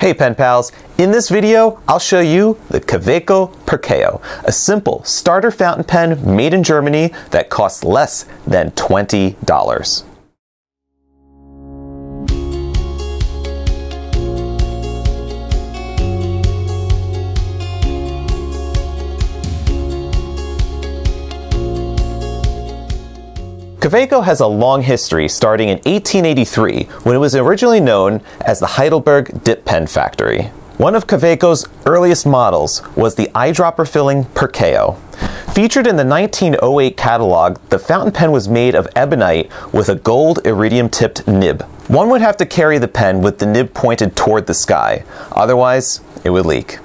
Hey pen pals, in this video I'll show you the Kaweco Perkeo, a simple starter fountain pen made in Germany that costs less than $20. Kaweco has a long history starting in 1883 when it was originally known as the Heidelberg Dip Pen Factory. One of Kaweco's earliest models was the eyedropper filling Perkeo. Featured in the 1908 catalog, the fountain pen was made of ebonite with a gold iridium tipped nib. One would have to carry the pen with the nib pointed toward the sky, otherwise it would leak.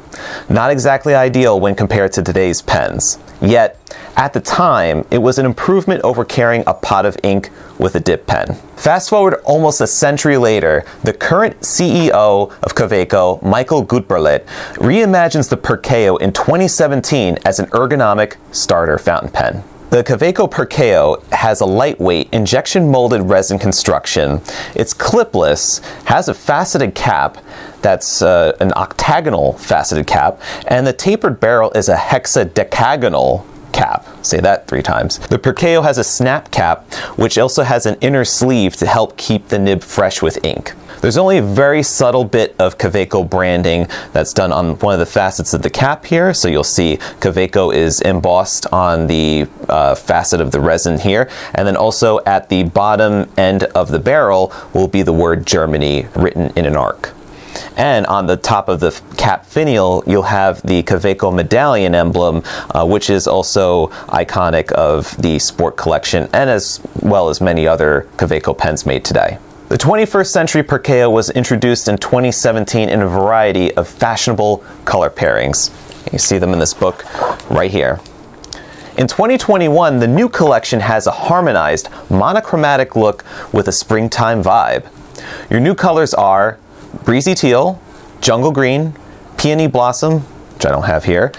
Not exactly ideal when compared to today's pens. Yet, at the time, it was an improvement over carrying a pot of ink with a dip pen. Fast forward almost a century later, the current CEO of Kaweco, Michael Gutberlet, reimagines the Perkeo in 2017 as an ergonomic starter fountain pen. The Kaweco Perkeo has a lightweight injection molded resin construction. It's clipless, has a faceted cap that's an octagonal faceted cap, and the tapered barrel is a hexadecagonal cap. Say that three times. The Perkeo has a snap cap, which also has an inner sleeve to help keep the nib fresh with ink. There's only a very subtle bit of Kaweco branding that's done on one of the facets of the cap here. So you'll see Kaweco is embossed on the facet of the resin here. And then also at the bottom end of the barrel will be the word Germany written in an arc. And on the top of the cap finial, you'll have the Kaweco medallion emblem, which is also iconic of the Sport collection and as well as many other Kaweco pens made today. The 21st century Perkeo was introduced in 2017 in a variety of fashionable color pairings. You see them in this book right here. In 2021, the new collection has a harmonized, monochromatic look with a springtime vibe. Your new colors are Breezy Teal, Jungle Green, Peony Blossom, which I don't have here,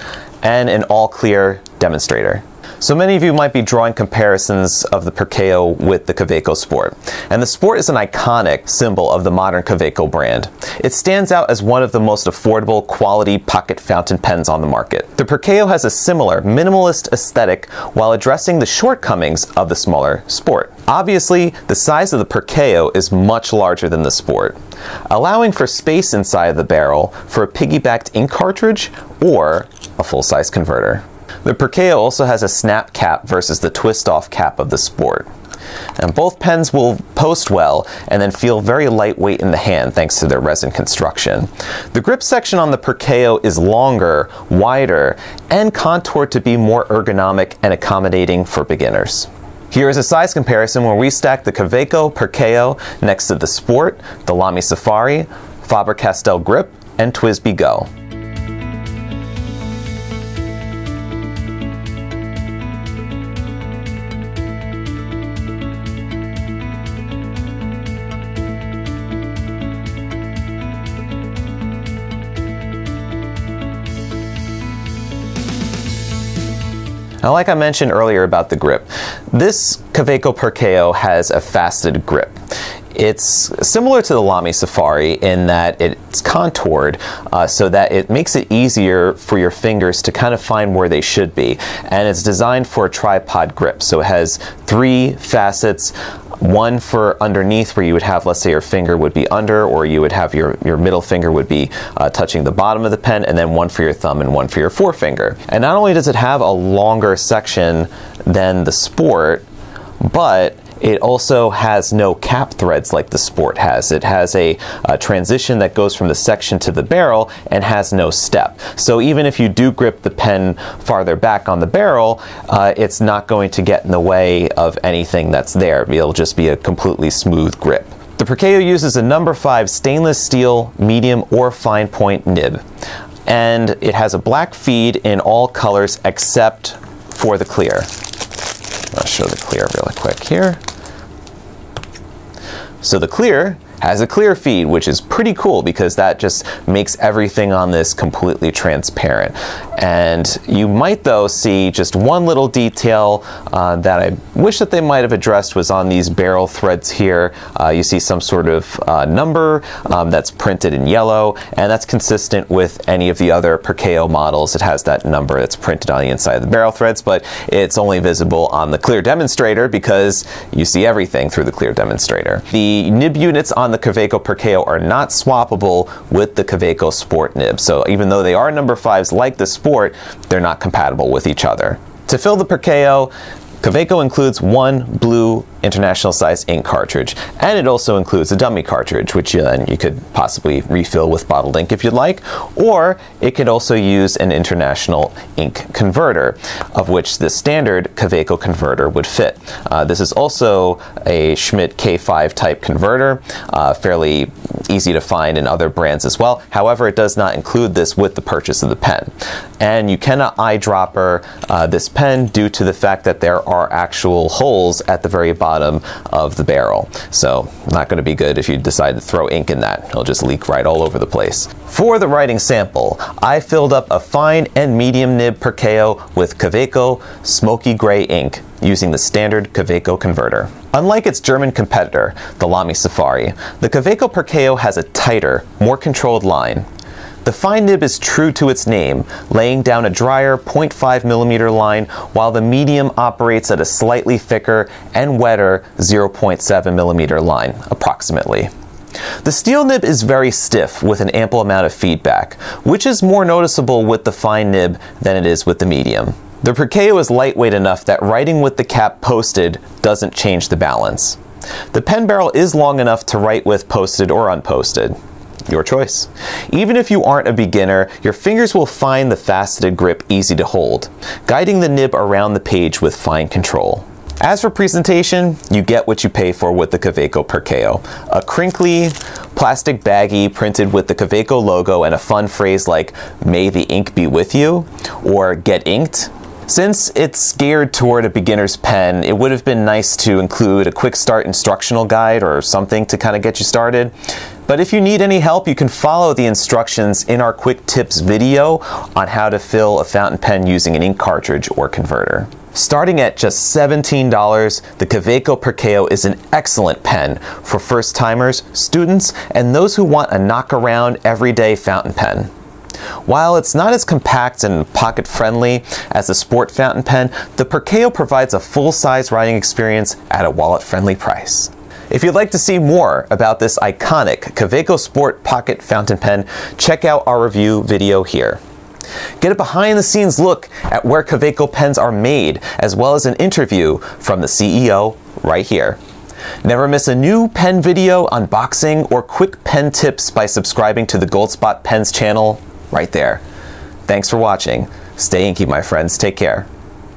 and an all-clear demonstrator. So many of you might be drawing comparisons of the Perkeo with the Kaweco Sport. And the Sport is an iconic symbol of the modern Kaweco brand. It stands out as one of the most affordable quality pocket fountain pens on the market. The Perkeo has a similar minimalist aesthetic while addressing the shortcomings of the smaller Sport. Obviously, the size of the Perkeo is much larger than the Sport, allowing for space inside of the barrel for a piggybacked ink cartridge or a full-size converter. The Perkeo also has a snap cap versus the twist-off cap of the Sport. And both pens will post well and then feel very lightweight in the hand thanks to their resin construction. The grip section on the Perkeo is longer, wider, and contoured to be more ergonomic and accommodating for beginners. Here is a size comparison where we stack the Kaweco Perkeo next to the Sport, the Lamy Safari, Faber-Castell Grip, and Twisby Go. Now, like I mentioned earlier about the grip, this Kaweco Perkeo has a faceted grip. It's similar to the Lamy Safari in that it's contoured so that it makes it easier for your fingers to kind of find where they should be. And it's designed for a tripod grip, so it has three facets. One for underneath where you would have, let's say your finger would be under, or you would have your middle finger would be touching the bottom of the pen, and then one for your thumb and one for your forefinger. And not only does it have a longer section than the Sport, but it also has no cap threads like the Sport has. It has a transition that goes from the section to the barrel and has no step. So even if you do grip the pen farther back on the barrel, it's not going to get in the way of anything that's there. It'll just be a completely smooth grip. The Perkeo uses a No. 5 stainless steel medium or fine point nib. And it has a black feed in all colors except for the clear. I'll show the clear really quick here. So the clear has a clear feed, which is pretty cool because that just makes everything on this completely transparent. And you might though see just one little detail that I wish that they might have addressed was on these barrel threads here. You see some sort of number that's printed in yellow, and that's consistent with any of the other Perkeo models. It has that number that's printed on the inside of the barrel threads, but it's only visible on the clear demonstrator because you see everything through the clear demonstrator. The nib units on the Kaweco Perkeo are not swappable with the Kaweco Sport nib, so even though they are number 5s like the Sport, they're not compatible with each other. To fill the Perkeo, Kaweco includes one blue international size ink cartridge, and it also includes a dummy cartridge, which then you could possibly refill with bottled ink if you'd like, or it could also use an international ink converter, of which the standard Kaweco converter would fit. This is also a Schmidt K5 type converter, fairly easy to find in other brands as well. However, it does not include this with the purchase of the pen. And you cannot eyedropper this pen due to the fact that there are actual holes at the very bottom of the barrel. So not going to be good if you decide to throw ink in that. It'll just leak right all over the place. For the writing sample, I filled up a fine and medium nib Perkeo with Kaweco Smoky Gray ink using the standard Kaweco converter. Unlike its German competitor, the Lamy Safari, the Kaweco Perkeo has a tighter, more controlled line. The fine nib is true to its name, laying down a drier 0.5mm line, while the medium operates at a slightly thicker and wetter 0.7mm line, approximately. The steel nib is very stiff with an ample amount of feedback, which is more noticeable with the fine nib than it is with the medium. The Perkeo is lightweight enough that writing with the cap posted doesn't change the balance. The pen barrel is long enough to write with posted or unposted. Your choice. Even if you aren't a beginner, your fingers will find the faceted grip easy to hold, guiding the nib around the page with fine control. As for presentation, you get what you pay for with the Kaweco Perkeo. A crinkly plastic baggie printed with the Kaweco logo and a fun phrase like, "May the ink be with you," or "Get inked." Since it's geared toward a beginner's pen, it would have been nice to include a quick start instructional guide or something to kind of get you started. But if you need any help, you can follow the instructions in our quick tips video on how to fill a fountain pen using an ink cartridge or converter. Starting at just $17, the Kaweco Perkeo is an excellent pen for first-timers, students, and those who want a knock-around, everyday fountain pen. While it's not as compact and pocket-friendly as the Sport fountain pen, the Perkeo provides a full-size writing experience at a wallet-friendly price. If you'd like to see more about this iconic Kaweco Sport pocket fountain pen, check out our review video here. Get a behind-the-scenes look at where Kaweco pens are made, as well as an interview from the CEO right here. Never miss a new pen video, unboxing, or quick pen tips by subscribing to the Goldspot Pens channel right there. Thanks for watching. Stay inky, my friends. Take care.